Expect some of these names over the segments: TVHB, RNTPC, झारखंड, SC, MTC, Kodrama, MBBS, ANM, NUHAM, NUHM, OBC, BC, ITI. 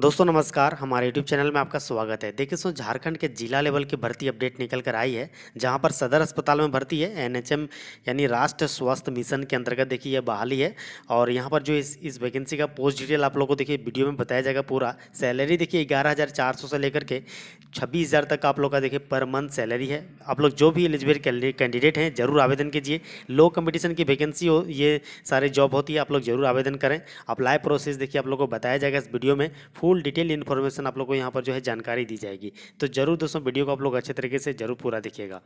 दोस्तों नमस्कार, हमारे YouTube चैनल में आपका स्वागत है। देखिए दोस्तों, झारखंड के जिला लेवल की भर्ती अपडेट निकल कर आई है, जहां पर सदर अस्पताल में भर्ती है। एनएचएम यानी राष्ट्रीय स्वास्थ्य मिशन के अंतर्गत देखिए यह बहाली है। और यहां पर जो इस वैकेंसी का पोस्ट डिटेल आप लोगों को देखिए वीडियो में बताया जाएगा पूरा। सैलरी देखिए 11,400 से लेकर के 26,000 तक आप लोग का देखिए पर मंथ सैलरी है। आप लोग जो भी एलिजिबल कैंडिडेट हैं जरूर आवेदन कीजिए। लो कॉम्पिटिशन की वैकेंसी हो, ये सारे जॉब होती है, आप लोग जरूर आवेदन करें। अप्लाई प्रोसेस देखिए आप लोग को बताया जाएगा इस वीडियो में, फुल डिटेल इन्फॉर्मेशन आप लोग को यहाँ पर जो है जानकारी दी जाएगी। तो जरूर दोस्तों वीडियो को आप लोग अच्छे तरीके से जरूर पूरा देखिएगा।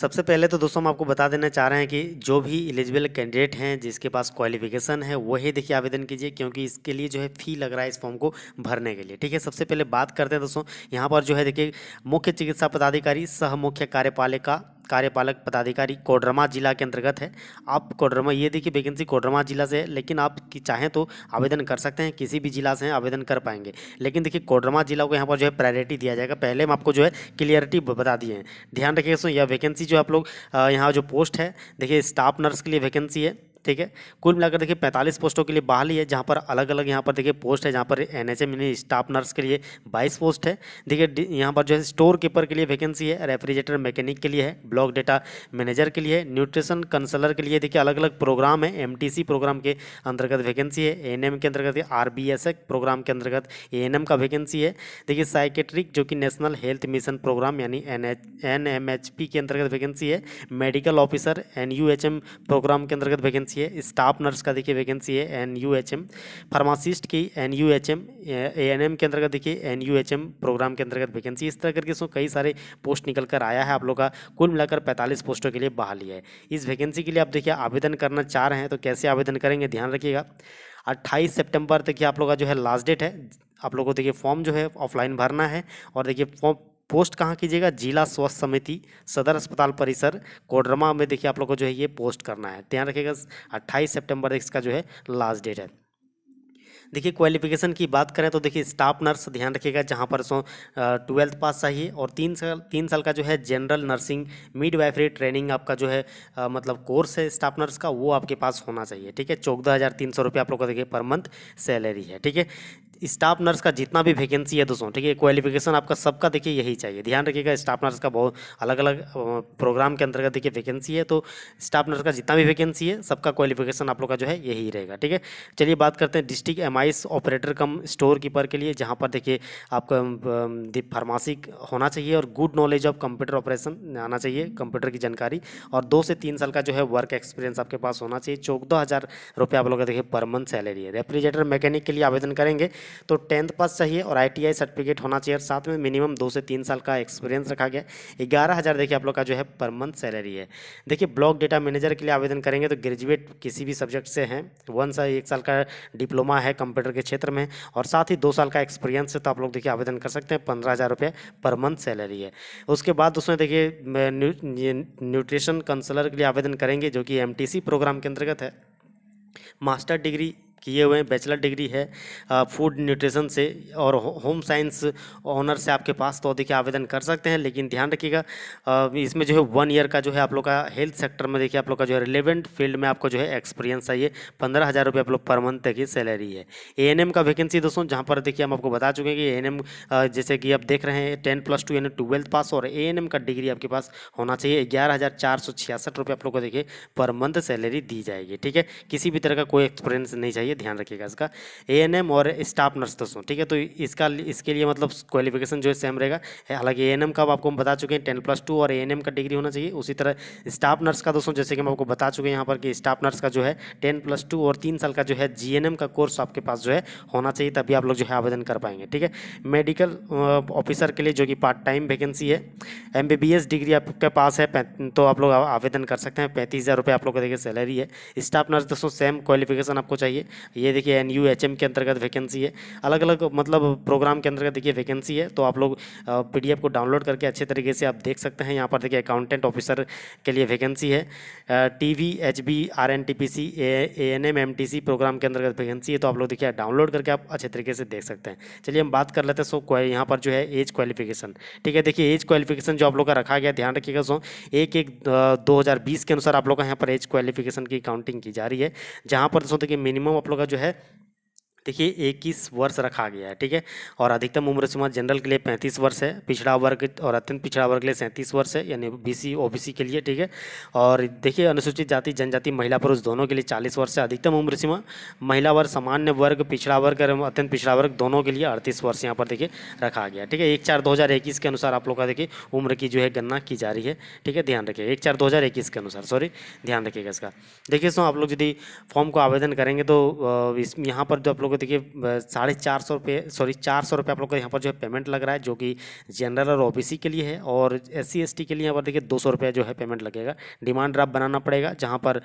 सबसे पहले तो दोस्तों हम आपको बता देना चाह रहे हैं कि जो भी एलिजिबल कैंडिडेट हैं जिसके पास क्वालिफिकेशन है वही देखिए आवेदन कीजिए, क्योंकि इसके लिए जो है फ़ी लग रहा है इस फॉर्म को भरने के लिए। ठीक है, सबसे पहले बात करते हैं दोस्तों यहाँ पर जो है देखिए मुख्य चिकित्सा पदाधिकारी सह मुख्य कार्यपालक पदाधिकारी कोडरमा जिला के अंतर्गत है। आप कोडरमा, ये देखिए वैकेंसी कोडरमा जिला से है, लेकिन आप चाहें तो आवेदन कर सकते हैं, किसी भी जिला से आवेदन कर पाएंगे। लेकिन देखिए कोडरमा जिला को यहाँ पर जो है प्रायोरिटी दिया जाएगा। पहले हम आपको जो है क्लियरिटी बता दिए हैं, ध्यान रखिएगा दोस्तों। यह वैकेंसी जो आप लोग यहाँ जो पोस्ट है देखिए स्टाफ नर्स के लिए वैकेंसी है। ठीक है, कुल मिलाकर देखिए 45 पोस्टों के लिए बहाली है, जहाँ पर अलग अलग यहाँ पर देखिए पोस्ट है। जहाँ पर एनएचएम यानी स्टाफ नर्स के लिए 22 पोस्ट है। देखिए यहाँ पर जो है स्टोर कीपर के लिए वैकेंसी है, रेफ्रिजरेटर मैकेनिक के लिए है, ब्लॉक डेटा मैनेजर के लिए है, न्यूट्रिशन कंसलर के लिए देखिए अलग अलग प्रोग्राम है। एमटीसी प्रोग्राम के अंतर्गत वैकेंसी है, एएनएम के अंतर्गत, आरबीएस प्रोग्राम के अंतर्गत एएनएम का वैकेंसी है। देखिए साइकेट्रिक जो कि नेशनल हेल्थ मिशन प्रोग्राम यानी एनएचएमएचपी के अंतर्गत वैकेंसी है, मेडिकल ऑफिसर एनयूएचएम प्रोग्राम के अंतर्गत वैकेंसी है, स्टाफ नर्स का देखिए वैकेंसी है एनयूएचएम, फार्मासिस्ट की एनयूएचएम, एएनएम के अंतर्गत देखिए एनयूएचएम प्रोग्राम के अंतर्गत वैकेंसी। इस तरह करके इसमें कई सारे पोस्ट निकल कर आया है आप लोग का। कुल मिलाकर 45 पोस्टों के लिए बहाली है। इस वैकेंसी के लिए आप देखिए आवेदन करना चाह रहे हैं तो कैसे आवेदन करेंगे, ध्यान रखिएगा। 28 सितंबर देखिए आप लोग का जो है लास्ट डेट है। आप लोगों को देखिए फॉर्म जो है ऑफलाइन भरना है। और देखिए फॉर्म पोस्ट कहाँ कीजिएगा, जिला स्वास्थ्य समिति सदर अस्पताल परिसर कोडरमा में देखिए आप लोग को जो है ये पोस्ट करना है। ध्यान रखिएगा 28 सितंबर इसका जो है लास्ट डेट है। देखिए क्वालिफिकेशन की बात करें तो देखिए स्टाफ नर्स, ध्यान रखिएगा जहाँ पर सो 12th पास चाहिए और 3 साल का जो है जनरल नर्सिंग मिडवाइफरी ट्रेनिंग आपका जो है मतलब कोर्स है स्टाफ नर्स का, वो आपके पास होना चाहिए। ठीक है, 14,300 रुपये आप लोग को देखिए पर मंथ सैलरी है। ठीक है, स्टाफ नर्स का जितना भी वैकेंसी है दोस्तों, ठीक है क्वालिफिकेशन आपका सबका देखिए यही चाहिए। ध्यान रखिएगा स्टाफ नर्स का बहुत अलग अलग प्रोग्राम के अंतर्गत देखिए वैकेंसी है, तो स्टाफ नर्स का जितना भी वैकेंसी है सबका क्वालिफिकेशन आप लोग का जो है यही रहेगा। ठीक है, चलिए बात करते हैं district MIS operator cum store keeper के लिए, जहाँ पर देखिए आपका फार्मासी होना चाहिए और good knowledge of computer operation आना चाहिए, कंप्यूटर की जानकारी, और 2 से 3 साल का जो है वर्क एक्सपीरियंस आपके पास होना चाहिए। 14,000 रुपये आप लोग का देखिए पर मंथ सैलरी है। रेफ्रिजरेटर मैकेनिक के लिए आवेदन करेंगे तो 10th पास चाहिए और ITI सर्टिफिकेट होना चाहिए, और साथ में मिनिमम 2 से 3 साल का एक्सपीरियंस रखा गया। 11,000 देखिए आप लोग का जो है पर मंथ सैलरी है। देखिए ब्लॉक डेटा मैनेजर के लिए आवेदन करेंगे तो ग्रेजुएट किसी भी सब्जेक्ट से हैं, 1 साल 1 साल का डिप्लोमा है कंप्यूटर के क्षेत्र में, और साथ ही 2 साल का एक्सपीरियंस है, तो आप लोग देखिए आवेदन कर सकते हैं। 15,000 रुपये पर मंथ सैलरी है। उसके बाद दोस्तों देखिए न्यूट्रिशन कंसलर के लिए आवेदन करेंगे जो कि MTC प्रोग्राम के अंतर्गत है, मास्टर डिग्री किए हुए हैं, बैचलर डिग्री है फूड न्यूट्रिशन से और होम साइंस ऑनर से आपके पास, तो देखिए आवेदन कर सकते हैं। लेकिन ध्यान रखिएगा इसमें जो है 1 ईयर का जो है आप लोग का हेल्थ सेक्टर में देखिए आप लोग का जो है रिलेवेंट फील्ड में आपको जो है एक्सपीरियंस चाहिए। 15,000 रुपये आप लोग पर मंथ देखिए सैलरी है। एएनएम का वैकेंसी दोस्तों, जहाँ पर देखिए हम आपको बता चुके हैं कि एएनएम जैसे कि आप देख रहे हैं 10+2 यानी 12th पास और एएनएम का डिग्री आपके पास होना चाहिए। 11,466 रुपये आप लोग को देखिए पर मंथ सैलरी दी जाएगी। ठीक है, किसी भी तरह का कोई एक्सपीरियंस नहीं चाहिए, ध्यान रखिएगा इसका। एएनएम और स्टाफ नर्स दोस्तों, ठीक है, तो इसके लिए मतलब क्वालिफिकेशन जो है सेम रहेगा। हालांकि एएनएम का आपको हम बता चुके हैं 10+2 और एएनएम का डिग्री होना चाहिए। उसी तरह स्टाफ नर्स का दोस्तों, जैसे कि हम आपको बता चुके हैं यहाँ पर कि स्टाफ नर्स का जो है 10+2 और 3 साल का जो है जीएनएम का कोर्स आपके पास जो है होना चाहिए, तभी आप लोग जो है आवेदन कर पाएंगे। ठीक है, मेडिकल ऑफिसर के लिए जो कि पार्ट टाइम वैकेंसी है, MBBS डिग्री आपके पास है तो आप लोग आवेदन कर सकते हैं। 35,000 रुपये आप लोग को देखिए सैलरी है। स्टाफ नर्स दोस्तों सेम क्वालिफिकेशन आपको चाहिए। ये देखिए NUHM के अंतर्गत वैकेंसी है, अलग अलग मतलब प्रोग्राम के अंतर्गत देखिए वैकेंसी है, तो आप लोग PDF को डाउनलोड करके अच्छे तरीके से आप देख सकते हैं। यहाँ पर देखिए अकाउंटेंट ऑफिसर के लिए वैकेंसी है, TVHB RNTPC ANM MTC programme के अंतर्गत वैकेंसी है, तो आप लोग देखिए डाउनलोड करके आप अच्छे तरीके से देख सकते हैं। चलिए हम बात कर लेते हैं सो यहाँ पर जो है एज क्वालिफिकेशन। ठीक है, देखिए एज क्वालिफिकेशन जो आप लोग का रखा गया, ध्यान रखिएगा सो 1/1/2020 के अनुसार आप लोग का यहाँ पर एज क्वालिफिकेशन की काउंटिंग की जा रही है, जहाँ पर दोस्तों देखिए मिनिमम आप लोग का जो है देखिए 21 वर्ष रखा गया है, ठीक है। और अधिकतम उम्र सीमा जनरल के लिए 35 वर्ष है, पिछड़ा वर्ग और अत्यंत पिछड़ा वर्ग के लिए 37 वर्ष है, यानी बीसी ओबीसी के लिए, ठीक है। और देखिए अनुसूचित जाति जनजाति महिला पुरुष दोनों के लिए 40 वर्ष है। अधिकतम उम्र सीमा महिला वर्ग सामान्य वर्ग पिछड़ा वर्ग और अत्यंत पिछड़ा वर्ग दोनों के लिए 38 वर्ष यहाँ पर देखिए रखा गया, ठीक है। 1/4/2021 के अनुसार आप लोग का देखिए उम्र की जो है गणना की जा रही है, ठीक है। ध्यान रखिएगा 1/4/2021 के अनुसार, सॉरी ध्यान रखिएगा इसका। देखिए सो आप लोग यदि फॉर्म को आवेदन करेंगे तो इस यहाँ पर जो आप लोग को देखिए 450 रुपये आप लोग का यहाँ पर जो है पेमेंट लग रहा है, जो कि जनरल और ओबीसी के लिए है। और SC ST के लिए यहाँ पर देखिए 200 रुपये जो है पेमेंट लगेगा। डिमांड ड्राफ्ट बनाना पड़ेगा, जहाँ पर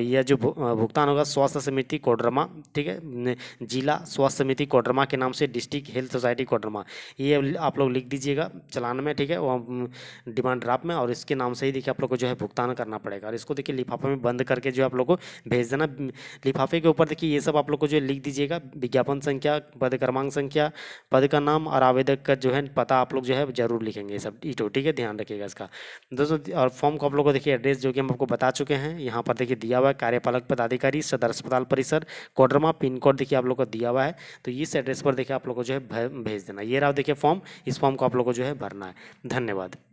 यह जो भुगतान होगा स्वास्थ्य समिति कोडरमा, ठीक है, जिला स्वास्थ्य समिति कोडरमा के नाम से डिस्ट्रिक्ट हेल्थ सोसाइटी कोडरमा, ये आप लोग लिख दीजिएगा चलान में, ठीक है, डिमांड ड्राफ्ट में, और इसके नाम से ही देखिए आप लोग को जो है भुगतान करना पड़ेगा। और इसको देखिए लिफाफे में बंद करके जो आप लोग को भेज देना। लिफाफे के ऊपर देखिए ये सब आप लोग को जो लिख दीजिएगा, विज्ञापन संख्या, पद क्रमांक संख्या, पद का नाम और आवेदक का जो है पता आप लोग जो है जरूर लिखेंगे सब इटो, ठीक है, ध्यान रखिएगा इसका दोस्तों। और फॉर्म को आप लोग को देखिए एड्रेस जो कि हम आपको बता चुके हैं यहाँ पर देखिए दिया हुआ है, कार्यपालक पदाधिकारी सदर अस्पताल परिसर कोडरमा, पिन कोड देखिए आप लोग को दिया हुआ है। तो इस एड्रेस पर देखिए आप लोग को जो है भेज देना। ये रहा देखिए फॉर्म, इस फॉर्म को आप लोग को जो है भरना है। धन्यवाद।